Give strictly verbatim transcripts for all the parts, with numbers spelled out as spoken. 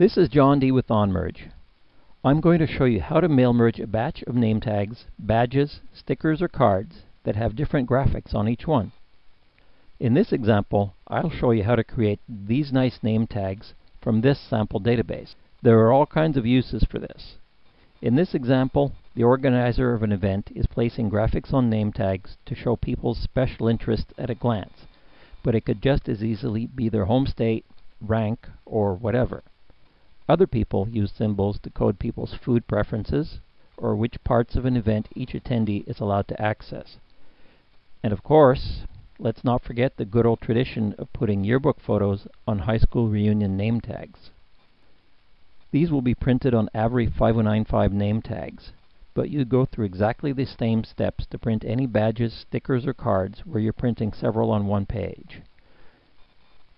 This is John D. with OnMerge. I'm going to show you how to mail merge a batch of name tags, badges, stickers, or cards that have different graphics on each one. In this example, I'll show you how to create these nice name tags from this sample database. There are all kinds of uses for this. In this example, the organizer of an event is placing graphics on name tags to show people's special interests at a glance, but it could just as easily be their home state, rank, or whatever. Other people use symbols to code people's food preferences or which parts of an event each attendee is allowed to access. And of course, let's not forget the good old tradition of putting yearbook photos on high school reunion name tags. These will be printed on Avery five oh nine five name tags, but you go through exactly the same steps to print any badges, stickers, or cards where you're printing several on one page.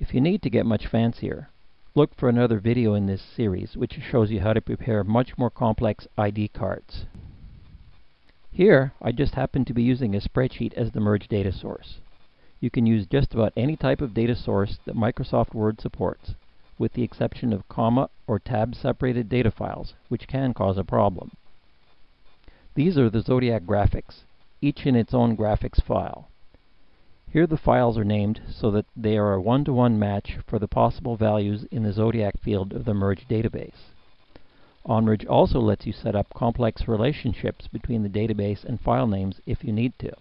If you need to get much fancier, look for another video in this series which shows you how to prepare much more complex I D cards. Here I just happen to be using a spreadsheet as the merge data source. You can use just about any type of data source that Microsoft Word supports, with the exception of comma or tab separated data files, which can cause a problem. These are the Zodiac graphics, each in its own graphics file. Here the files are named so that they are a one-to-one match for the possible values in the Zodiac field of the merge database. OnMerge also lets you set up complex relationships between the database and file names if you need to.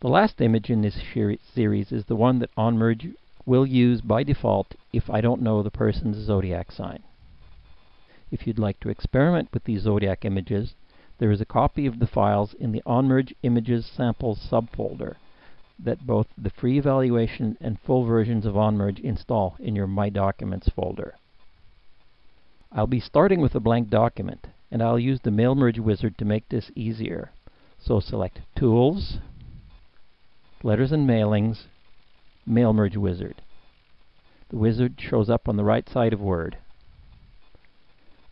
The last image in this series is the one that OnMerge will use by default if I don't know the person's Zodiac sign. If you'd like to experiment with these Zodiac images, there is a copy of the files in the OnMerge Images Samples subfolder that both the free evaluation and full versions of OnMerge install in your My Documents folder. I'll be starting with a blank document, and I'll use the Mail Merge wizard to make this easier. So select Tools, Letters and Mailings, Mail Merge Wizard. The wizard shows up on the right side of Word.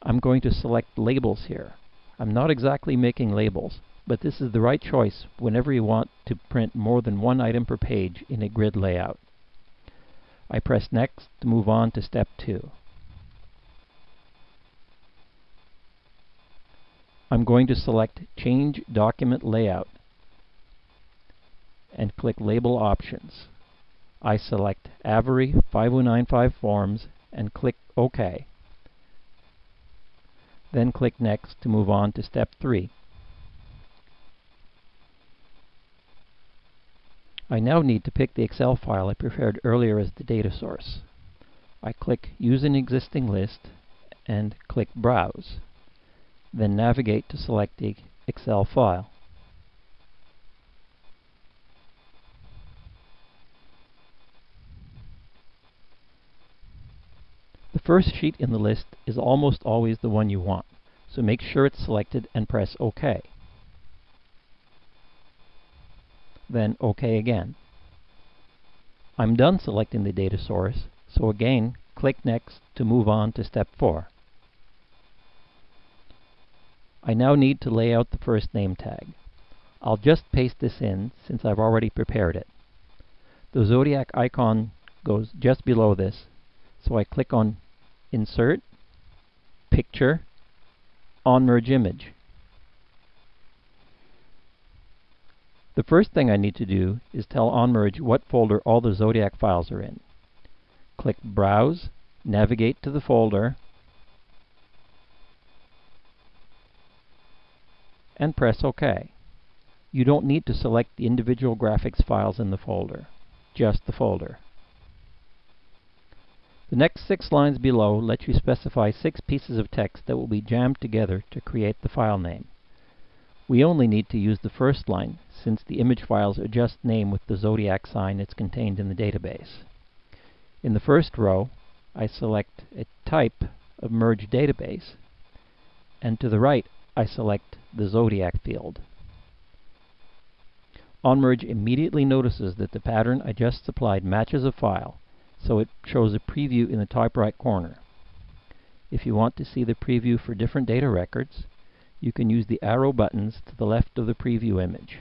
I'm going to select Labels here. I'm not exactly making labels, but this is the right choice whenever you want to print more than one item per page in a grid layout. I press Next to move on to step two. I'm going to select Change Document Layout and click Label Options. I select Avery five oh nine five Forms and click OK. Then click Next to move on to step three. I now need to pick the Excel file I prepared earlier as the data source. I click Use an Existing List and click Browse. Then navigate to select the Excel file. The first sheet in the list is almost always the one you want, so make sure it's selected and press OK. Then OK again. I'm done selecting the data source, so again click Next to move on to step four. I now need to lay out the first name tag. I'll just paste this in since I've already prepared it. The Zodiac icon goes just below this, so I click on Insert, Picture, OnMerge Image. The first thing I need to do is tell OnMerge what folder all the Zodiac files are in. Click Browse, navigate to the folder, and press OK. You don't need to select the individual graphics files in the folder, just the folder. The next six lines below let you specify six pieces of text that will be jammed together to create the file name. We only need to use the first line since the image files are just named with the Zodiac sign it's contained in the database. In the first row, I select a type of merge database, and to the right I select the Zodiac field. OnMerge immediately notices that the pattern I just supplied matches a file, so it shows a preview in the top right corner. If you want to see the preview for different data records, you can use the arrow buttons to the left of the preview image.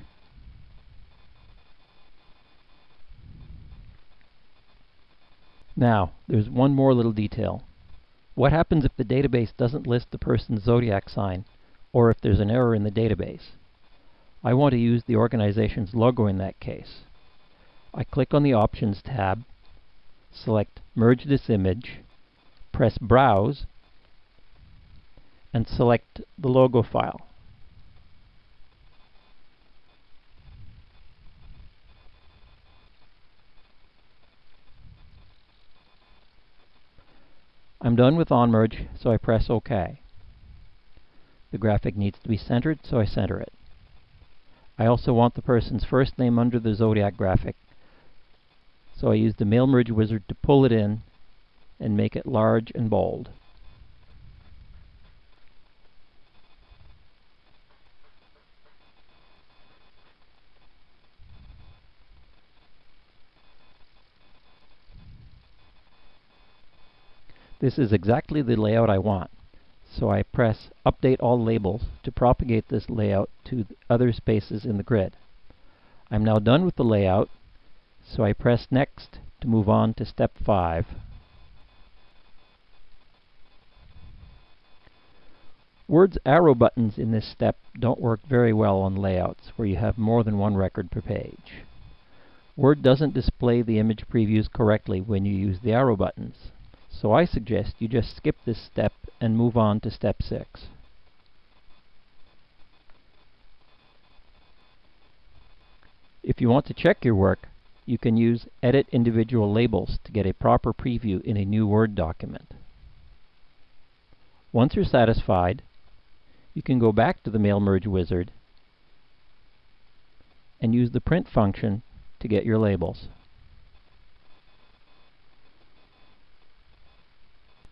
Now, there's one more little detail. What happens if the database doesn't list the person's zodiac sign, or if there's an error in the database? I want to use the organization's logo in that case. I click on the Options tab, select Merge this image, press Browse, and select the logo file. I'm done with OnMerge, so I press OK. The graphic needs to be centered, so I center it. I also want the person's first name under the Zodiac graphic, so I use the Mail Merge wizard to pull it in and make it large and bold. This is exactly the layout I want, so I press Update All Labels to propagate this layout to other spaces in the grid. I'm now done with the layout, so I press Next to move on to Step five. Word's arrow buttons in this step don't work very well on layouts where you have more than one record per page. Word doesn't display the image previews correctly when you use the arrow buttons. So I suggest you just skip this step and move on to step six. If you want to check your work, you can use Edit Individual Labels to get a proper preview in a new Word document. Once you're satisfied, you can go back to the Mail Merge wizard and use the Print function to get your labels.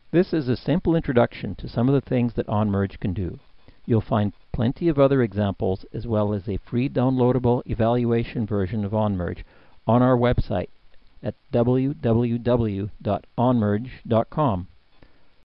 This is a simple introduction to some of the things that OnMerge can do. You'll find plenty of other examples as well as a free downloadable evaluation version of OnMerge on our website at w w w dot onmerge dot com.